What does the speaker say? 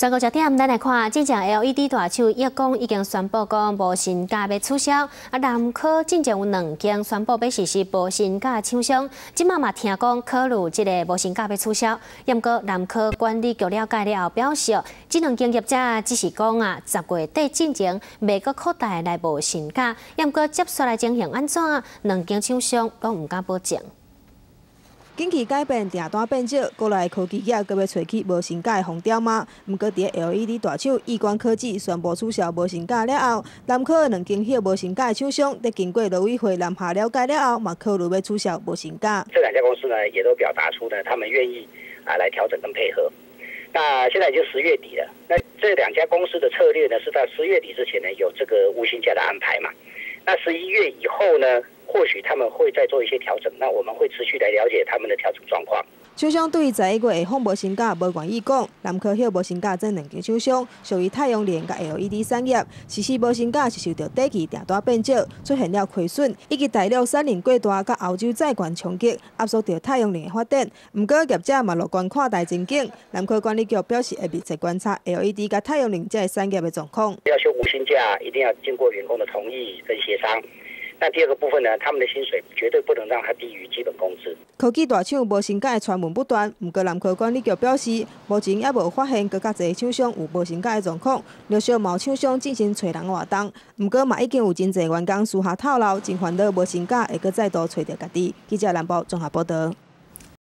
全国焦点，咱来看，真正 LED 大厂一工已经宣布讲无薪假要取消。啊，南科真正有2间宣布要实施无薪假厂商，即马嘛听讲考虑即个无薪假要取消。毋过南科管理局了解了后表示，即2间业者只是讲啊，10月底进前未阁扩大来无薪假。毋过接下来情形安怎，2间厂商拢毋敢保证。 近期改变订单变少，国内科技业阁要找起无薪假的风潮吗？毋过伫 LED 大厂亿光科技宣布取消无薪假了后，南科的2间迄无薪假的厂商，在经过劳委会南下了解了后，嘛考虑要取消无薪假。这2家公司呢，也都表达出呢，他们愿意来调整跟配合。那现在已经10月底了，那这2家公司的策略呢，是在10月底之前呢有这个无薪假的安排嘛？那11月以后呢？ 或许他们会再做一些调整，那我们会持续来了解他们的调整状况。厂商对11月会放无薪假无愿意讲，南科迄无薪假这2间厂商属于太阳能甲 LED 产业，实施无薪假是受到短期订单变少、出现了亏损，以及大陆产能过大甲欧洲债券冲击，压缩到太阳能的发展。毋过业者嘛乐观看待前景，南科管理局表示会密切观察 LED 甲太阳能这产业的状况。要休无薪假，一定要经过员工的同意跟协商。 那第二个部分呢，他们的薪水绝对不能让它低于基本工资。科技大厂无薪假的传闻不断，不过南科管理局表示，目前还无发现更加侪厂商有无薪假的状况。陆续有厂商进行找人活动，不过嘛已经有真侪员工私下透露，真烦恼无薪假会阁再度找到家己。记者兰博综合报道。